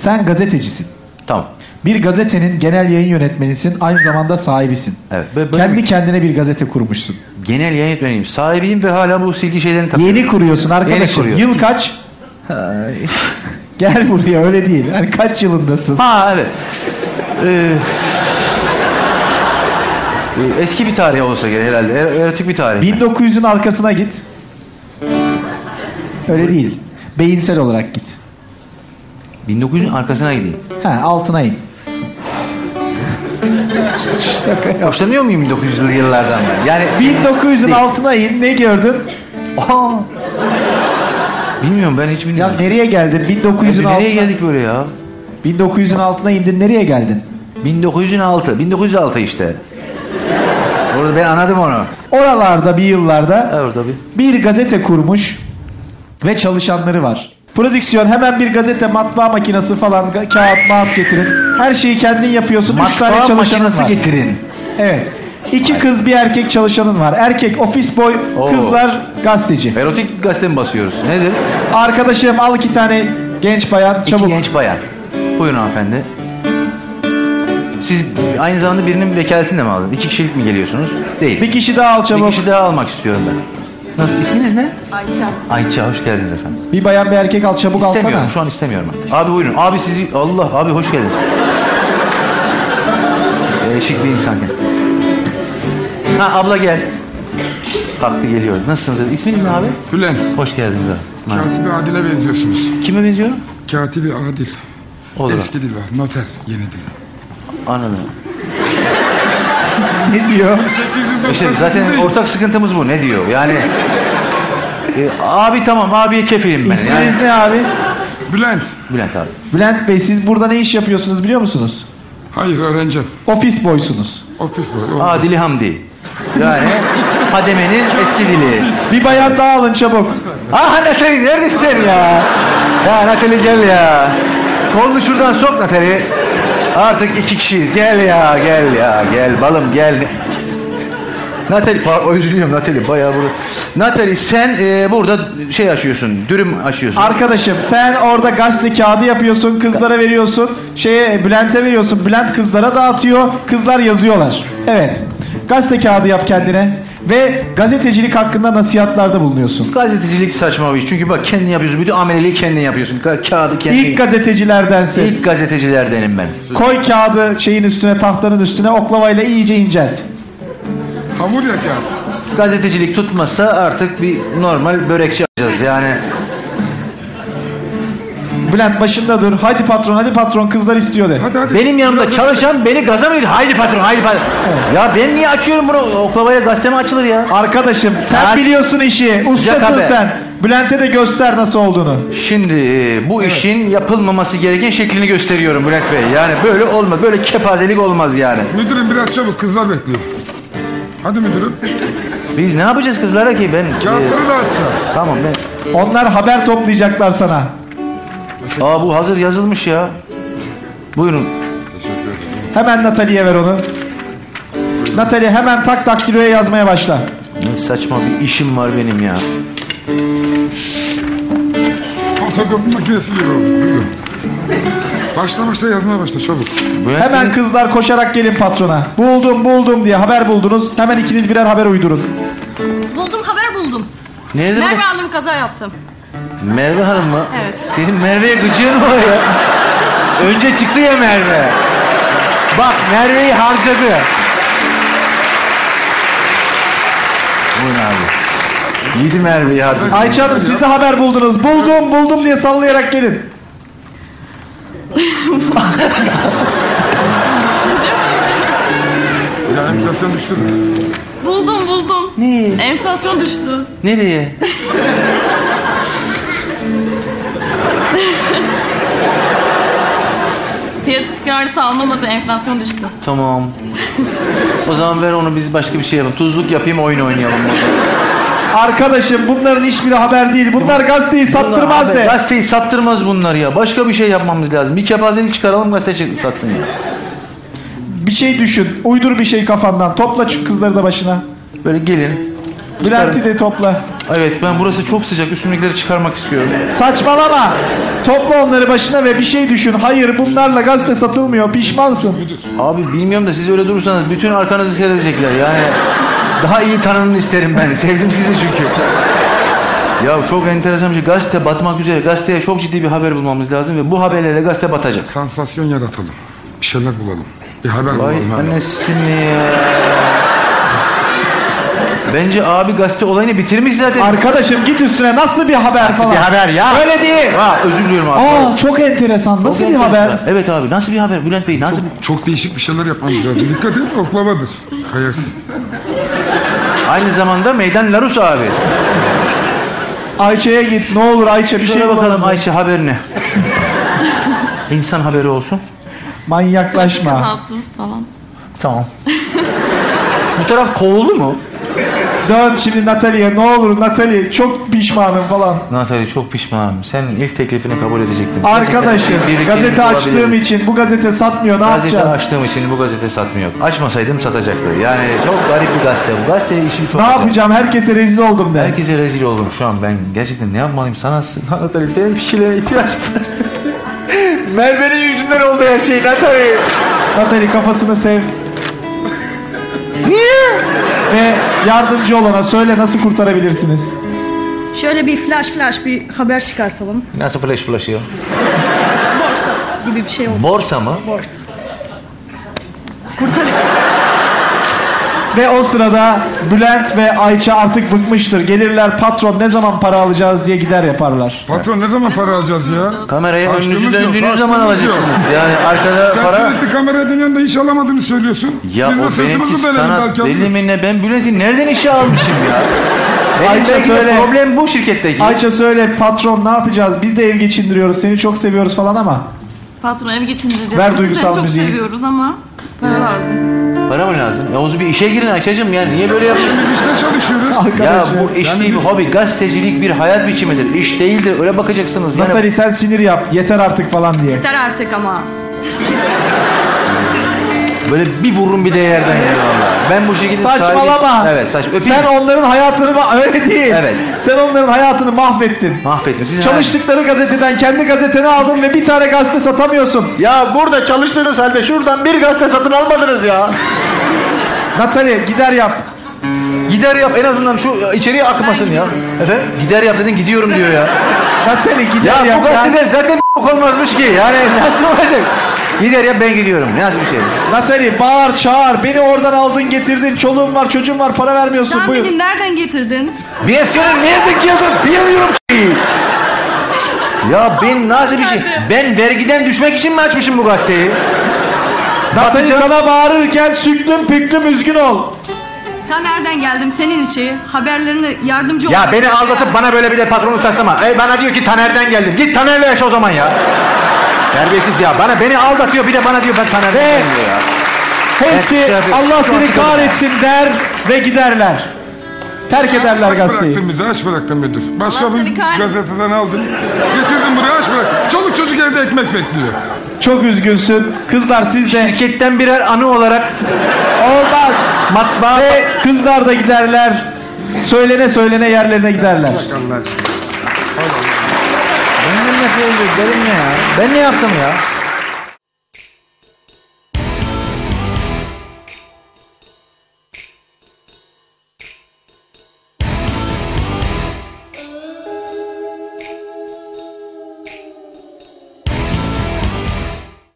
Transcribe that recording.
Sen gazetecisin. Tamam. Bir gazetenin genel yayın yönetmenisin, aynı zamanda sahibisin. Evet. Kendi kendine bir gazete kurmuşsun. Genel yayın yönetmeniyim, sahibiyim ve hala bu silgi şeylerini takıyorum. Yeni kuruyorsun arkadaşım. Yeni kuruyor. Yıl kaç? Gel buraya, öyle değil. Yani kaç yılındasın? Ha evet. Eski bir tarih olsa gerek herhalde. Erotik bir tarih. 1900'ün arkasına git. Öyle değil. Beyinsel olarak git. 1900'ün arkasına gideyim. Ha, altına in. Hoşlanıyor muyum 1900'lü yıllardan ben? Yani 1900'ün altına in. Ne gördün? Aa. Bilmiyorum, ben hiç bilmiyorum. Ya nereye geldin? 1900'ün altına. Nereye geldik böyle ya? 1900'ün altına indin, nereye geldin? 1906. 1906 işte. Orada ben anladım onu. Oralarda bir yıllarda evet, bir gazete kurmuş ve çalışanları var. Prodüksiyon, hemen bir gazete, matbaa makinesi falan, kağıt, mağat getirin. Her şeyi kendin yapıyorsun. Matbaa 3 tane çalışanın var. Getirin. Evet. 2 kız bir erkek çalışanın var. Erkek ofis boy, kızlar gazeteci. Erotik gazete mi basıyoruz? Nedir? Arkadaşım al 2 tane genç bayan çabuk. 2 genç bayan. Buyurun hanımefendi. Siz aynı zamanda birinin vekaletini de mi aldınız? 2 kişilik mi geliyorsunuz? Değil. 1 kişi daha al çabuk. 1 kişi daha almak istiyorum ben. Nasıl? İsminiz ne? Ayça. Ayça, hoş geldiniz efendim. Bir bayan bir erkek al çabuk, alsana. İstemiyorum, şu an istemiyorum artık. Abi buyurun. Abi sizi... Allah, abi hoş geldiniz. Şık bir insan gel. Ha abla gel. Kalktı geliyor. Nasılsınız? İsminiz ne abi? Bülent. Hoş geldiniz abi. Katib-i Adil'e benziyorsunuz. Kime benziyorum? Katib-i Adil. Olur. Eski dil var. Noter, yeni dil. Anladım. Ne diyor? İşte zaten ortak sıkıntımız bu. Ne diyor? Yani abi tamam, abiye kefilim ben. İsminiz yani... ne abi? Bülent. Bülent abi. Bülent Bey, siz burada ne iş yapıyorsunuz biliyor musunuz? Hayır, öğrencim. Ofis boysunuz. Ofis boy. Adil Hamdi. Yani hademenin eski dili. Bir bayan daha alın çabuk. Ah Nathalie neredesin ya? Ya Nathalie gel ya. Kolunu şuradan sok Nathalie. Artık 2 kişiyiz. Gel ya, gel ya, gel balım gel. Nathalie, üzülüyorum Nathalie bayağı burada. Nathalie sen burada şey açıyorsun, dürüm açıyorsun. Arkadaşım sen orada gazete kağıdı yapıyorsun, kızlara veriyorsun, Bülent'e veriyorsun, Bülent kızlara dağıtıyor, kızlar yazıyorlar. Evet, gazete kağıdı yap kendine ve gazetecilik hakkında nasihatlarda bulunuyorsun. Gazetecilik saçma bir iş. Çünkü bak kendin yapıyorsun. Bütün ameleliği kendin yapıyorsun. Kağıdı kendin. İlk gazetecilerdensin. İlk gazetecilerdenim ben. Koy kağıdı şeyin üstüne, tahtanın üstüne oklavayla iyice incelt. Hamur ya kağıt. Gazetecilik tutmasa artık bir normal börekçi yapacağız yani. Bülent başında dur. Hadi patron, hadi patron, kızlar istiyor de. Hadi, hadi. Benim yanımda biraz çalışan hadi. Beni gaza mı ediyor? Haydi patron, haydi patron. Evet. Ya ben niye açıyorum bunu? Oklavaya gazete mi açılır ya? Arkadaşım sen biliyorsun işi. Ustasın sen. Bülent'e de göster nasıl olduğunu. Şimdi bu işin yapılmaması gereken şeklini gösteriyorum Bülent Bey. Yani böyle olmaz. Böyle kepazelik olmaz yani. Müdürüm biraz çabuk, kızlar bekliyor. Hadi müdürüm. Biz ne yapacağız kızlara ki ben? Kağıtları da açacağım. Tamam ben. Onlar haber toplayacaklar sana. Aa bu hazır yazılmış ya. Buyurun. Hemen Nathalie'ye ver onu. Nathalie hemen tak tak kiloya yazmaya başla. Ne saçma bir işim var benim ya. Fotokopi makinesi gibi oldu. Başla yazmaya başla çabuk. Hemen kızlar koşarak gelin patrona. Buldum diye haber buldunuz. Hemen ikiniz birer haber uydurun. Buldum, haber buldum. Nerede? Merve Hanım kaza yaptım. Merve Hanım mı? Evet. Senin Merve'ye gıcığın mı ya? Önce çıktı ya Merve. Bak Merve'yi harcadı. Buyurun abi. Yedi Merve'yi harcadı. Ayça Hanım siz de haber buldunuz. Buldum diye sallayarak gelin. Enflasyon düştü mü? Buldum. Ne? Enflasyon düştü. Nereye? Fiyat istikrarı anlamadı, enflasyon düştü. Tamam. O zaman ver onu, biz başka bir şey yapalım. Tuzluk yapayım, oyun oynayalım. Arkadaşım bunların hiçbiri haber değil. Bunlar gazeteyi sattırmaz de. Gazeteyi sattırmaz bunlar ya. Başka bir şey yapmamız lazım. Bir kepazelik çıkaralım, gazete satsın ya. Bir şey düşün. Uydur bir şey kafandan. Topla kızları da başına. Böyle gelin. Bülent'i de topla. Evet, ben burası çok sıcak, üstümdekileri çıkarmak istiyorum. Saçmalama. Topla onları başına ve bir şey düşün. Hayır, bunlarla gazete satılmıyor, pişmansın. Abi bilmiyorum da siz öyle durursanız bütün arkanızı seyredecekler yani. Daha iyi tanınını isterim ben. Sevdim sizi çünkü. Ya çok enteresan bir şey. Gazete batmak üzere. Gazeteye çok ciddi bir haber bulmamız lazım ve bu haberlerle gazete batacak. Sansasyon yaratalım. Bir şeyler bulalım. Bir haber bulalım. Vay annesini ya. Bence abi gazete olayını bitirmiş zaten. Arkadaşım git üstüne, nasıl bir haber nasıl falan. Nasıl bir haber ya? Öyle değil. Ha, özür diliyorum abi. Aa, çok enteresan. Çok nasıl enteresan bir haber? Evet abi, nasıl bir haber Bülent Bey? Nasıl? Çok değişik bir şeyler yapmamız lazım. Dikkat et, oklamadır. Kayarsın. Aynı zamanda Meydan Larus abi. Ayça'ya git. Ne olur Ayça bir şey bakalım. Ayça haber ne? İnsan haberi olsun. Manyaklaşma. Trafik kazası falan. Tamam. Bu taraf Koğulu mu? Dön şimdi Nathalie'ye. Ne olur Nathalie, çok pişmanım falan. Nathalie çok pişmanım. Sen ilk teklifini kabul edecektin. Arkadaşım gazete açtığım için bu gazete satmıyor. Ne yapacağım? Gazete açtığım için bu gazete satmıyor. Açmasaydım satacaktı. Yani çok garip bir gazete bu. Gazete işi çok... Ne yapacağım? Herkese rezil oldum der. Herkese rezil oldum şu an ben. Gerçekten ne yapmalıyım? Sana Nathalie, senin fikirlerine ihtiyaç var. Merve'nin yüzünden oldu her şey Nathalie. Nathalie kafasını sev. Niye? Ve yardımcı olana söyle, nasıl kurtarabilirsiniz? Şöyle bir flash bir haber çıkartalım. Nasıl flash ya? Borsa gibi bir şey olsun. Borsa mı? Borsa. Kurtarın. Ve o sırada Bülent ve Ayça artık bıkmıştır. Gelirler, patron ne zaman para alacağız diye gider yaparlar. Patron ne zaman para alacağız ya? Kameraya önünüzü döndüğünüz zaman alacaksınız. Yani arkada sen para... Sen sürekli kameraya dönüyorsun da iş alamadığını söylüyorsun. Ya biz o benimki sanat delimine ben Bülent'i nereden işe almışım ya? Ayça söyle. Problem bu şirketteki. Ayça söyle, patron ne yapacağız? Biz de ev geçindiriyoruz, seni çok seviyoruz falan ama. Patron ev geçindireceğiz. Ver duygusal seni müziği. Çok seviyoruz ama para lazım. Para mı lazım? Yavuz bir işe girin Ayça'cığım ya, niye böyle yapıyorsun? Biz işte çalışıyoruz. Ya bu iş yani değil, bir hobi. Gazetecilik bir hayat biçimidir. İş değildir. Öyle bakacaksınız. Yani... Nathalie sen sinir yap. Yeter artık falan diye. Yeter artık ama. Böyle bir vururum bir de yerden yani vallahi. Ben bu şekilde saçmalama. Evet, saçma. Sen onların hayatını öyle değil. Evet. Sen onların hayatını mahvettin. Mahvettin. Sizin çalıştıkları gazeteden kendi gazeteni aldın ve bir tane gazete satamıyorsun. Ya burada çalıştığınız halde şuradan bir gazete satın almadınız ya. Nathalie gider yap. Gider yap, en azından şu içeriye akmasın ya. Efendim? Gider yap dedin, gidiyorum diyor ya. Nathalie gider ya, yap. Bu gazeteler zaten olmazmış ki. Yani nasıl olacak? Gider ya, ben gidiyorum. Nasıl bir şey? Nathalie bağır çağır. Beni oradan aldın getirdin. Çoluğum var çocuğum var, para vermiyorsun. Sen buyur. Beni nereden getirdin? Ben seni nereden giyordun? Bilmiyorum ki. Ya ben nasıl bir şey? Ben vergiden düşmek için mi açmışım bu gazeteyi? Nathalie sana bağırırken süklüm püklüm üzgün ol. Ta nereden geldim senin işi? Haberlerine yardımcı ol. Ya beni aldatıp ya, bana böyle bir de patronu taslama. Bana diyor ki Taner'den geldim. Git Taner'le yaşa o zaman ya. Terbiyesiz ya. Beni aldatıyor, bir de bana diyor ben Taner'den geldim ya. Hepsi Allah seni kahretsin der ve giderler. Terk ederler gazeteyi. Aç bıraktın bizi, aç bıraktın müdür. Başka bir gazeteden aldın. Getirdin buraya, aç bıraktın. Çoluk çocuk evde ekmek bekliyor. Çok üzgünsün. Kızlar siz de... Şirketten birer anı olarak... Olmaz. Matbaa... Ve kızlar da giderler. Söylene söylene yerlerine giderler. Bak Allah aşkına. Ben ne yaptım ya?